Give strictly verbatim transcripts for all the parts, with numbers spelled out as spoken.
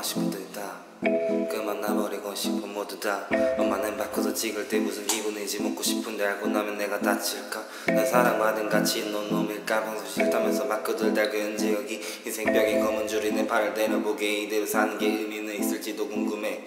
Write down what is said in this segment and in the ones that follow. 아쉽다. 그만 나버리고 싶어 모두 다. 엄마 낸바코드 찍을 때 무슨 기분인지 묻고 싶은데 알고 나면 내가 다칠까. 난 사랑받은 같이 있는 놈일까. 방송 싫다면서 바꾸들 달고 현재 여기 인생벽이 검은 줄이 내 발을 내려보게. 이대로 사는 게 의미는 있을지도 궁금해.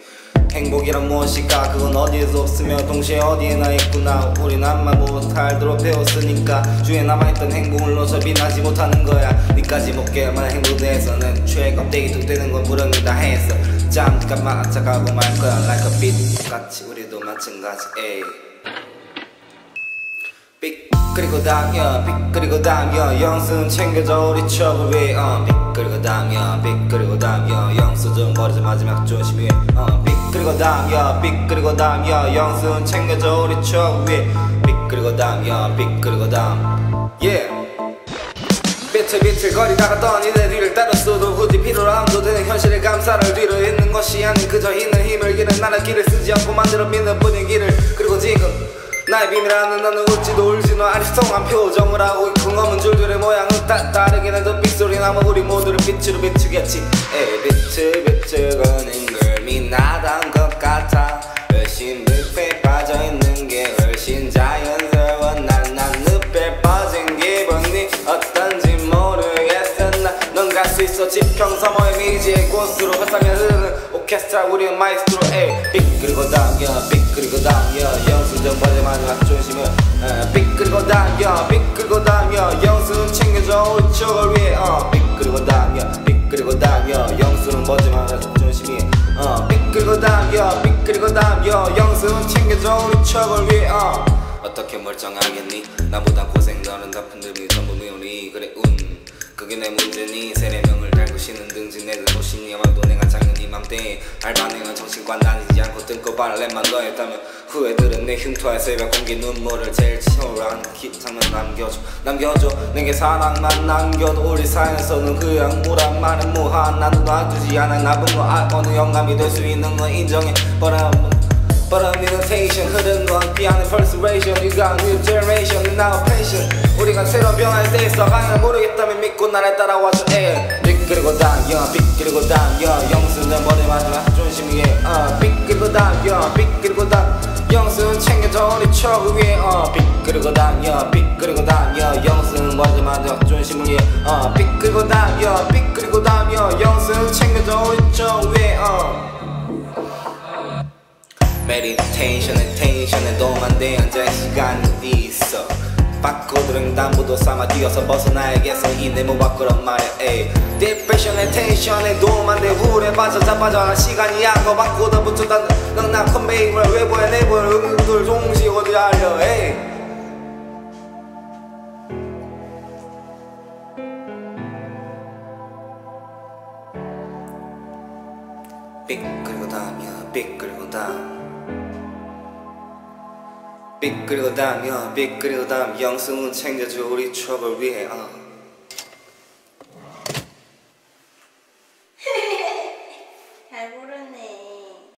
행복이란 무엇일까? 그건 어디에도 없으며 동시에 어디에나 있구나. 우린 암만 보고 살도록 배웠으니까 주위에 남아있던 행복을 놓쳐 빛나지 못하는 거야. 니까지 못 깨어만 행복에 대해서는 최애 껍데기 뚝대는 건 무력이다 했어. 잠깐만 안착하고 말 거야. Like a beat 같이 우리도 마찬가지. 에이 삑 그리고 당연 삑 그리고 당연 영수는 챙겨줘 우리 trouble way. 어 삑 그리고 당연 삑 그리고 당연 영수 좀 버리자 마지막 조심히. 어 삑 그리고 당연 삑 그리고 당연 영수는 챙겨줘 우리 trouble way. 삑 그리고 당연 삑 그리고 당 yeah. 비틀비틀거리다가 떠니내 뒤를 따랐어도 굳이 필요로 함도 되는 현실의 감사를 뒤로 있는 것이 아닌 그저 있는 힘을 기른 나는 길을 쓰지 않고 만들어 믿는 분위기를. 그리고 지금 나의 비밀하는 너는 웃지도 울지도 아리송한 표정을 하고 있군. 검은 줄들의 모양은 다 다르긴 해도 빗소리나마 우리 모두를 빛으로 비추겠지. 에이 비틀비틀거리는 걸 미나다운 것 같아. 열심히 늪에 빠져있는 게 훨씬 자연스러워. 난 난 늪에 빠진 기분이 어떤지 갈 수 있어. 지평서머의 미지의 고스로 가상에 흐르는 오케스트라 우리의 마이스트로. 에이 삑 그리고 당겨 삑 그리고 당겨 영수증 버리지 마지막 조심해. 삑 그리고 당겨 삑 그리고 당겨 영수는 챙겨줘 우리 추억을 위해. 삑 그리고 당겨 삑 그리고 당겨 영수는 버리지 마지막 조심해. 삑 그리고 당겨 삑 그리고 당겨 영수는 챙겨줘 우리 추억을 위해. 어떻게 멀쩡하겠니? 나보다 고생 너는 나쁜 놈이 전부 미운이. 그래 운 그게 내 문제니. 세례명을 달고 쉬는 등지 내들 보시니. 아마도 내가 작년 이맘때에 알바생은 정신과 나뉘지 않고 뜬거 발렛만 더했다면 후회들은 내 흉터에 새벽 공기 눈물을 제일 치열한 기타면 남겨줘 남겨줘 내게 사랑만 남겨도 우리 사연에서는 그냥 무란 말은 무한. 나는 놔두지 않아. 나쁜 거 알거든 영감이 될 수 있는 건 인정해. But I'm, but I'm imitation. 흐른 건 피하는 persuasion. You got new generation and now patient. 우리가 새로운 변화에 대해서 방향을 모르겠다면 믿고 나를 따라와줘. 에이 삑 그리고 당겨 삑 그리고 당겨 영수는 머리 마지막 존심이에. 어 삑 그리고 당겨 삑 그리고 당 영수는 챙겨줘 우리 추억 위에. 어 삑 그리고 당겨 삑 그리고 당겨 영수는 머리 마지막 존심이에. 어 삑 그리고 당겨 삑 그리고 당겨 영수는 챙겨줘 우리 추억 위에. 어 메디테이션에 텐션에 도움 안 돼 앉아 시간이 있어. 바꿔들은 담보도 삼아 뛰어서 벗어나에게서 이 네모 밖으로 말해. 에이 디프레션에 텐션에 도움 안돼. 우울에 빠져 자빠져 시간이 약어. 바꿔다 붙였다 넉넉 컨베이블 외부에 내부에 응급들 종시 어디 알려. 에이 삑 그리고 다음이야 삑 그리고 다음 삑 그리고 담여 삑 그리고 담 영수는 챙겨줘 우리 추억을 위해. 어.